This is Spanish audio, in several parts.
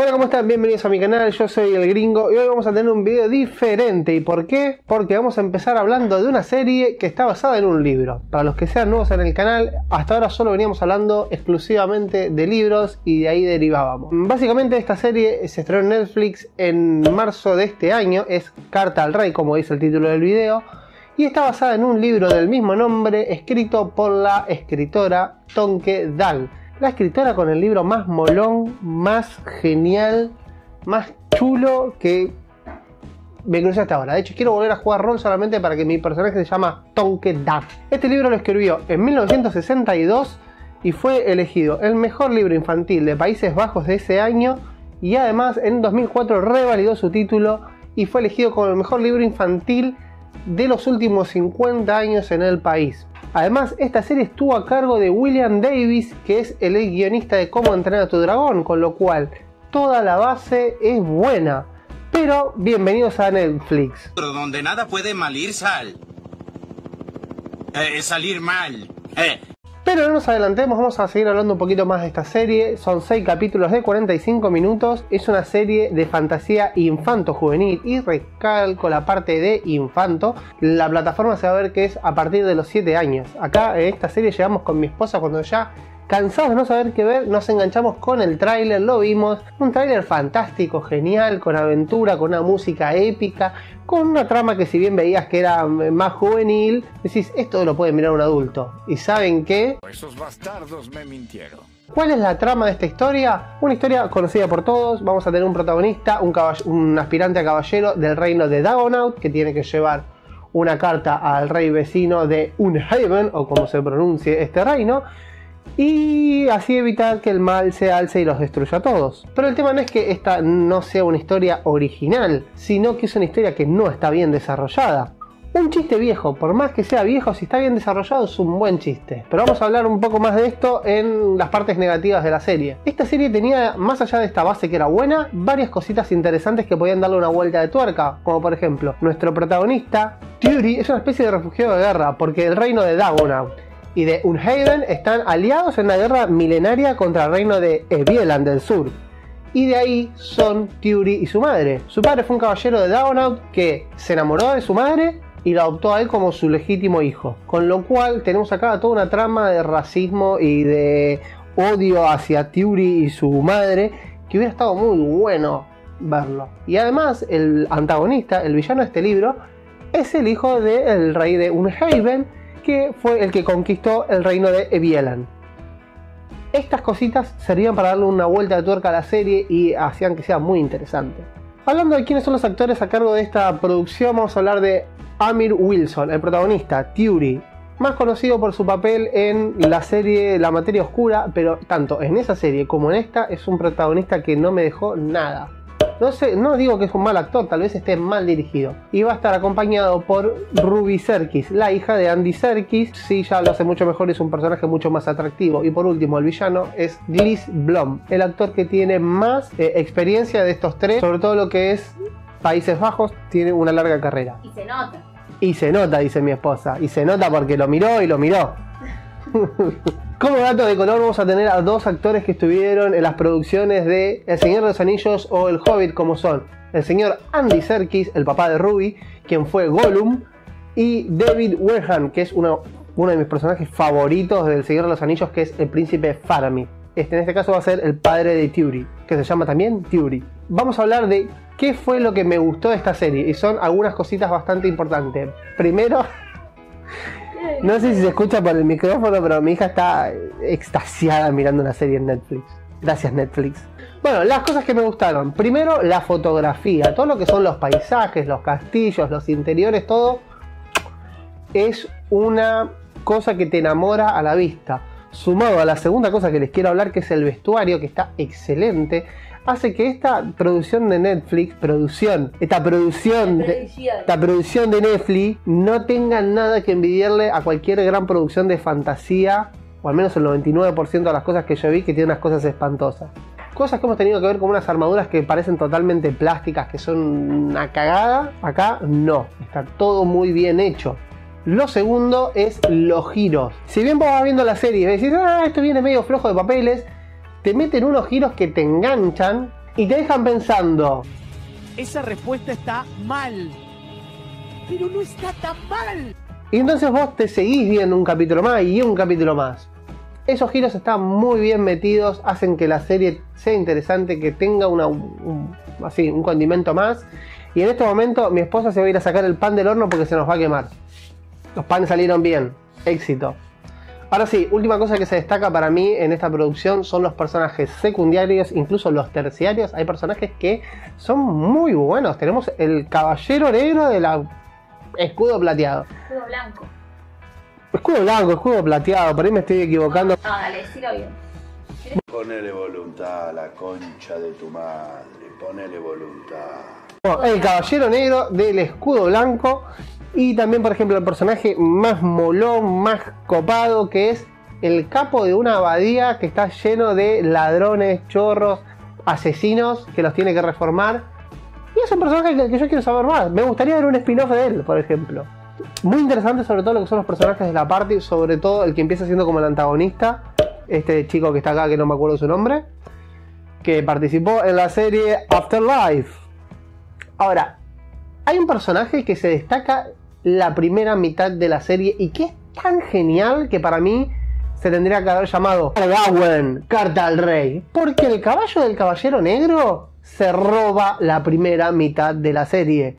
Hola, ¿cómo están? Bienvenidos a mi canal, yo soy El Gringo y hoy vamos a tener un video diferente. ¿Y por qué? Porque vamos a empezar hablando de una serie que está basada en un libro. Para los que sean nuevos en el canal, hasta ahora solo veníamos hablando exclusivamente de libros y de ahí derivábamos. Básicamente esta serie se estrenó en Netflix en marzo de este año, es Carta al Rey, como dice el título del video. Y está basada en un libro del mismo nombre, escrito por la escritora Tonke Dahl. La escritora con el libro más molón, más genial, más chulo que me crucé hasta ahora. De hecho, quiero volver a jugar rol solamente para que mi personaje se llama Tonke Dahl. Este libro lo escribió en 1962 y fue elegido el mejor libro infantil de Países Bajos de ese año. Y además en 2004 revalidó su título y fue elegido como el mejor libro infantil de los últimos 50 años en el país. Además, esta serie estuvo a cargo de William Davis, que es el guionista de Cómo entrenar a tu dragón, con lo cual toda la base es buena. Pero bienvenidos a Netflix. Pero donde nada puede salir mal. Pero no nos adelantemos, vamos a seguir hablando un poquito más de esta serie. Son 6 capítulos de 45 minutos. Es una serie de fantasía infanto-juvenil y recalco la parte de infanto. La plataforma se va a ver que es a partir de los 7 años. Acá en esta serie llegamos con mi esposa cuando ya, cansados de no saber qué ver, nos enganchamos con el tráiler, lo vimos. Un tráiler fantástico, genial, con aventura, con una música épica, con una trama que si bien veías que era más juvenil, decís, esto lo puede mirar un adulto. ¿Y saben qué? Esos bastardos me mintieron. ¿Cuál es la trama de esta historia? Una historia conocida por todos. Vamos a tener un protagonista, un aspirante a caballero del reino de Dagonaut, que tiene que llevar una carta al rey vecino de Unhaven, o como se pronuncie este reino, y así evitar que el mal se alce y los destruya a todos. Pero el tema no es que esta no sea una historia original, sino que es una historia que no está bien desarrollada. Un chiste viejo, por más que sea viejo, si está bien desarrollado es un buen chiste. Pero vamos a hablar un poco más de esto en las partes negativas de la serie. Esta serie tenía, más allá de esta base que era buena, varias cositas interesantes que podían darle una vuelta de tuerca. Como por ejemplo, nuestro protagonista, Tiuri, es una especie de refugiado de guerra, porque el reino de Dagonaut y de Unhaven están aliados en la guerra milenaria contra el reino de Evieland del sur. Y de ahí son Tiuri y su madre. Su padre fue un caballero de Dagonaut que se enamoró de su madre y lo adoptó a él como su legítimo hijo. Con lo cual tenemos acá toda una trama de racismo y de odio hacia Tiuri y su madre que hubiera estado muy bueno verlo. Y además el antagonista, el villano de este libro, es el hijo del rey de Unhaven, que fue el que conquistó el reino de Evieland. Estas cositas servían para darle una vuelta de tuerca a la serie y hacían que sea muy interesante. Hablando de quiénes son los actores a cargo de esta producción, vamos a hablar de Amir Wilson, el protagonista, Tiuri, más conocido por su papel en la serie La materia oscura, pero tanto en esa serie como en esta es un protagonista que no me dejó nada. No sé, no digo que es un mal actor, tal vez esté mal dirigido. Y va a estar acompañado por Ruby Serkis, la hija de Andy Serkis. Sí, ya lo hace mucho mejor, es un personaje mucho más atractivo. Y por último, el villano es Gleis Blom, el actor que tiene más experiencia de estos tres, sobre todo lo que es Países Bajos, tiene una larga carrera. Y se nota. Y se nota, dice mi esposa. Y se nota porque lo miró y lo miró. Como dato de color vamos a tener a dos actores que estuvieron en las producciones de El Señor de los Anillos o El Hobbit, como son el señor Andy Serkis, el papá de Ruby, quien fue Gollum, y David Werham, que es uno de mis personajes favoritos del Señor de los Anillos, que es el príncipe Faramir. En este caso va a ser el padre de Tiuri, que se llama también Tiuri. Vamos a hablar de qué fue lo que me gustó de esta serie, y son algunas cositas bastante importantes. Primero... no sé si se escucha por el micrófono, pero mi hija está extasiada mirando una serie en Netflix. Gracias, Netflix. Bueno, las cosas que me gustaron. Primero, la fotografía. Todo lo que son los paisajes, los castillos, los interiores, todo es una cosa que te enamora a la vista. Sumado a la segunda cosa que les quiero hablar, que es el vestuario, que está excelente, hace que esta producción de Netflix, esta producción de Netflix no tenga nada que envidiarle a cualquier gran producción de fantasía, o al menos el 99% de las cosas que yo vi, que tiene unas cosas espantosas. Cosas que hemos tenido que ver con unas armaduras que parecen totalmente plásticas, que son una cagada. Acá no, está todo muy bien hecho. Lo segundo es los giros. Si bien vos vas viendo la serie y decís, ah, esto viene medio flojo de papeles, te meten unos giros que te enganchan y te dejan pensando. Esa respuesta está mal, pero no está tan mal. Y entonces vos te seguís viendo un capítulo más y un capítulo más. Esos giros están muy bien metidos, hacen que la serie sea interesante, que tenga un condimento más. Y en este momento mi esposa se va a ir a sacar el pan del horno porque se nos va a quemar. Los panes salieron bien, éxito. Ahora sí, última cosa que se destaca para mí en esta producción son los personajes secundarios, incluso los terciarios. Hay personajes que son muy buenos. Tenemos el caballero negro de la escudo plateado. Escudo blanco. Escudo blanco, escudo plateado, por ahí me estoy equivocando. No, dale, decilo bien. Ponele voluntad a la concha de tu madre, ponele voluntad. Bueno, el caballero negro del escudo blanco. Y también, por ejemplo, el personaje más molón, más copado, que es el capo de una abadía que está lleno de ladrones, chorros, asesinos, que los tiene que reformar. Y es un personaje que yo quiero saber más. Me gustaría ver un spin-off de él, por ejemplo. Muy interesante sobre todo lo que son los personajes de la party, sobre todo el que empieza siendo como el antagonista, este chico que está acá, que no me acuerdo su nombre, que participó en la serie Afterlife. Ahora, hay un personaje que se destaca la primera mitad de la serie y que es tan genial que para mí se tendría que haber llamado Gawain, Carta al Rey, porque el caballo del caballero negro se roba la primera mitad de la serie.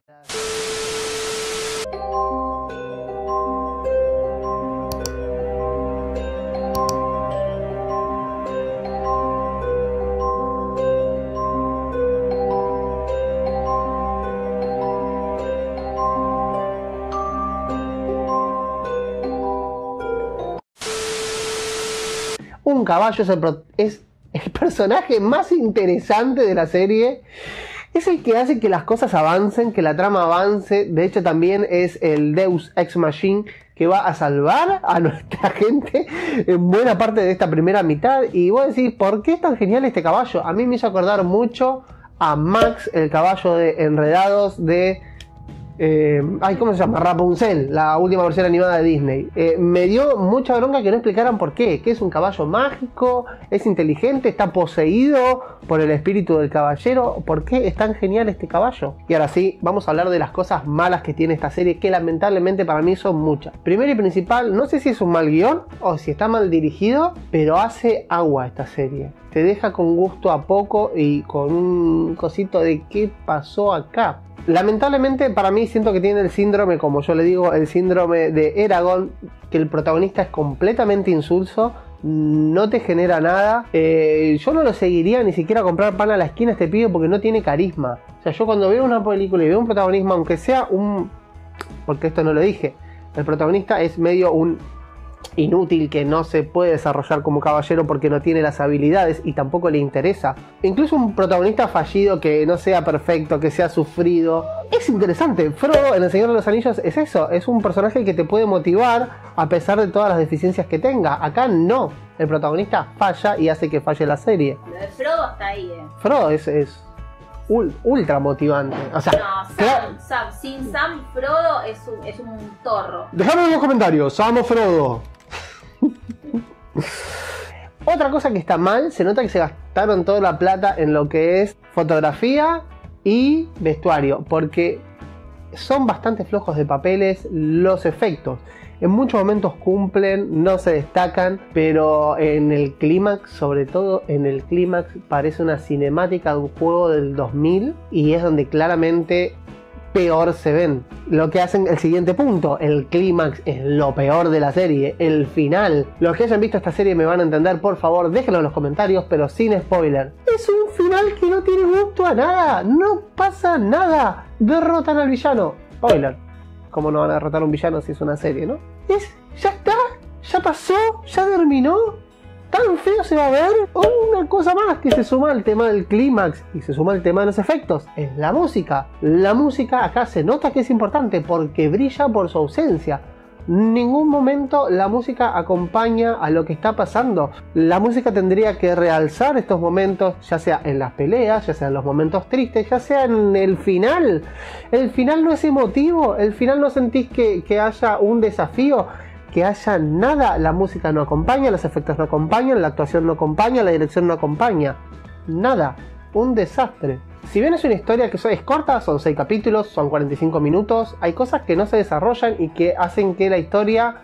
Un caballo es el personaje más interesante de la serie. Es el que hace que las cosas avancen, que la trama avance. De hecho, también es el Deus Ex Machina que va a salvar a nuestra gente en buena parte de esta primera mitad. Y vos decís, ¿por qué es tan genial este caballo? A mí me hizo acordar mucho a Max, el caballo de Enredados de... ¿cómo se llama? Rapunzel, la última versión animada de Disney. Me dio mucha bronca que no explicaran por qué. Que es un caballo mágico, es inteligente, está poseído por el espíritu del caballero. ¿Por qué es tan genial este caballo? Y ahora sí, vamos a hablar de las cosas malas que tiene esta serie, que lamentablemente para mí son muchas. Primero y principal, no sé si es un mal guión o si está mal dirigido, pero hace agua esta serie. Te deja con gusto a poco y con un cosito de qué pasó acá. Lamentablemente para mí siento que tiene el síndrome, como yo le digo, el síndrome de Eragon, que el protagonista es completamente insulso, no te genera nada. Yo no lo seguiría ni siquiera a comprar pan a la esquina a este pibe porque no tiene carisma. O sea, yo cuando veo una película y veo un protagonismo, aunque sea un... porque esto no lo dije, el protagonista es medio un inútil que no se puede desarrollar como caballero porque no tiene las habilidades y tampoco le interesa. Incluso un protagonista fallido que no sea perfecto, que sea sufrido, es interesante. Frodo en El Señor de los Anillos es eso, es un personaje que te puede motivar a pesar de todas las deficiencias que tenga. Acá no, el protagonista falla y hace que falle la serie. Frodo está ahí, Frodo es ultra motivante. O sea, no, Sam, sin Sam, Frodo es un torro. Dejame en los comentarios, Sam o Frodo. Otra cosa que está mal, se nota que se gastaron toda la plata en lo que es fotografía y vestuario, porque son bastante flojos de papeles los efectos. En muchos momentos cumplen, no se destacan, pero en el clímax, sobre todo en el clímax, parece una cinemática de un juego del 2000 y es donde claramente peor se ven. Lo que hacen el siguiente punto, el clímax es lo peor de la serie, el final. Los que hayan visto esta serie me van a entender, por favor déjenlo en los comentarios, pero sin spoiler. Es un final que no tiene gusto a nada, no pasa nada, derrotan al villano, spoiler. ¿Cómo no van a derrotar a un villano si es una serie, no? Ya está, ya pasó, ya terminó, tan feo se va a ver. Una cosa más que se suma al tema del clímax y se suma al tema de los efectos, es la música. La música acá se nota que es importante porque brilla por su ausencia. En ningún momento la música acompaña a lo que está pasando. La música tendría que realzar estos momentos, ya sea en las peleas, ya sea en los momentos tristes, ya sea en el final. El final no es emotivo, el final no sentís que haya un desafío, que haya nada. La música no acompaña, los efectos no acompañan, la actuación no acompaña, la dirección no acompaña, nada. un desastre. Si bien es una historia que es corta, son 6 capítulos, son 45 minutos, hay cosas que no se desarrollan y que hacen que la historia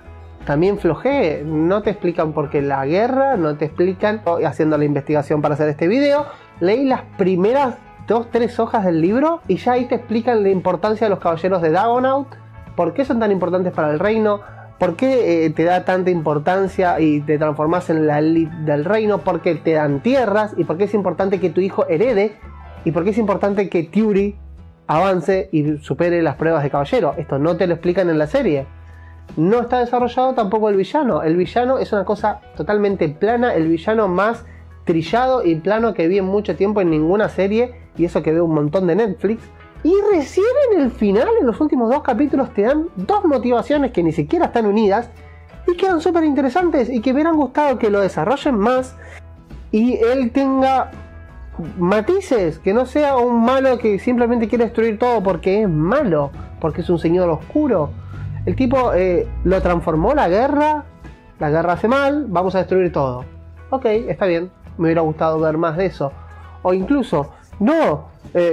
también flojee. No te explican por qué la guerra, no te explican. Haciendo la investigación para hacer este video, leí las primeras 2-3 hojas del libro y ya ahí te explican la importancia de los caballeros de Dagonaut, por qué son tan importantes para el reino, por qué te da tanta importancia y te transformas en la élite del reino, por qué te dan tierras y por qué es importante que tu hijo herede y por qué es importante que Tiuri avance y supere las pruebas de caballero. Esto no te lo explican en la serie. No está desarrollado tampoco el villano. El villano es una cosa totalmente plana, el villano más trillado y plano que vi en mucho tiempo en ninguna serie, y eso que veo un montón de Netflix. Y recién en el final, en los últimos 2 capítulos, te dan 2 motivaciones que ni siquiera están unidas y quedan súper interesantes y que me hubieran gustado que lo desarrollen más y él tenga matices, que no sea un malo que simplemente quiere destruir todo porque es malo, porque es un señor oscuro. El tipo lo transformó la guerra hace mal, vamos a destruir todo. Ok, está bien, me hubiera gustado ver más de eso. O incluso, no,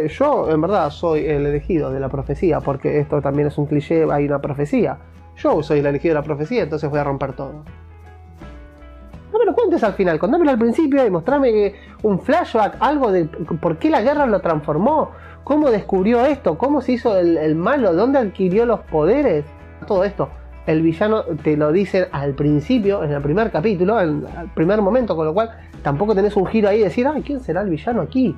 yo en verdad soy el elegido de la profecía, porque esto también es un cliché, hay una profecía. Yo soy el elegido de la profecía, entonces voy a romper todo. No me lo cuentes al final, contámelo al principio y mostrame un flashback, algo de por qué la guerra lo transformó, cómo descubrió esto, cómo se hizo el malo, dónde adquirió los poderes, todo esto. El villano te lo dicen al principio, en el primer capítulo, en el primer momento, con lo cual tampoco tenés un giro ahí de decir, ay, ¿quién será el villano aquí?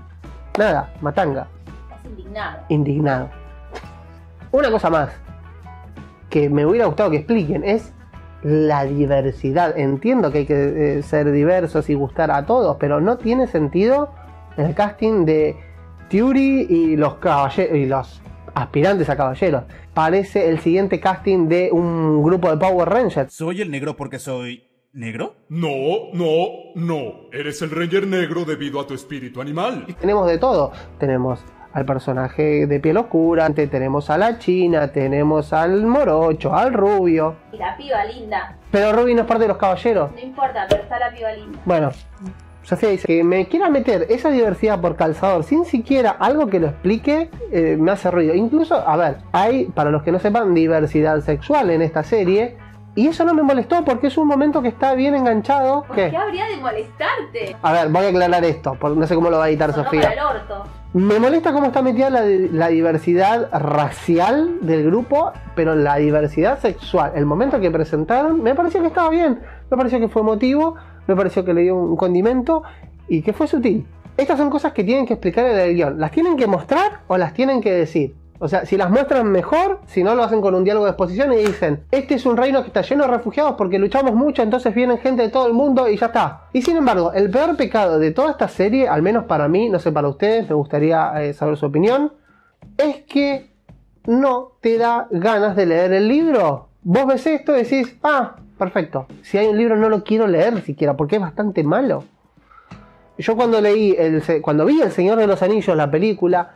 Nada, matanga. Estás indignado. Indignado. Una cosa más que me hubiera gustado que expliquen es la diversidad. Entiendo que hay que ser diversos y gustar a todos, pero no tiene sentido el casting de Tiuri y los caballeros y los aspirantes a caballeros. Parece el siguiente casting de un grupo de Power Rangers. ¿Soy el negro porque soy negro? No, no, no. Eres el Ranger negro debido a tu espíritu animal. Tenemos de todo. Tenemos al personaje de piel oscura, tenemos a la china, tenemos al morocho, al rubio. Y la piba linda. Pero Ruby no es parte de los caballeros. No importa, pero está la piba linda. Bueno, Sofía dice que me quiera meter esa diversidad por calzador sin siquiera algo que lo explique, me hace ruido. Incluso, a ver, hay, para los que no sepan, diversidad sexual en esta serie. Y eso no me molestó porque es un momento que está bien enganchado. ¿Por qué habría de molestarte? A ver, voy a aclarar esto, porque no sé cómo lo va a editar Sofía. Me molesta cómo está metida la diversidad racial del grupo, pero la diversidad sexual, el momento que presentaron, me pareció que estaba bien. Me pareció que fue emotivo, me pareció que le dio un condimento y que fue sutil. Estas son cosas que tienen que explicar en el guión. ¿Las tienen que mostrar o las tienen que decir? O sea, si las muestran mejor, si no lo hacen con un diálogo de exposición y dicen, este es un reino que está lleno de refugiados porque luchamos mucho, entonces vienen gente de todo el mundo y ya está. Y sin embargo, el peor pecado de toda esta serie, al menos para mí, no sé para ustedes, me gustaría saber su opinión, es que no te da ganas de leer el libro. Vos ves esto y decís, ah, perfecto, si hay un libro no lo quiero leer siquiera porque es bastante malo. Yo cuando vi El Señor de los Anillos, la película,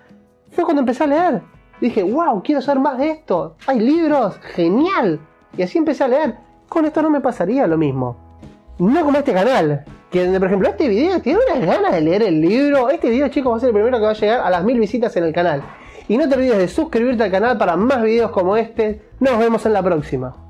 fue cuando empecé a leer. Dije, wow, quiero saber más de esto. Hay libros, genial. Y así empecé a leer. Con esto no me pasaría lo mismo. No como este canal, que por ejemplo este video tiene unas ganas de leer el libro. Este video, chicos, va a ser el primero que va a llegar a las 1000 visitas en el canal. Y no te olvides de suscribirte al canal para más videos como este. Nos vemos en la próxima.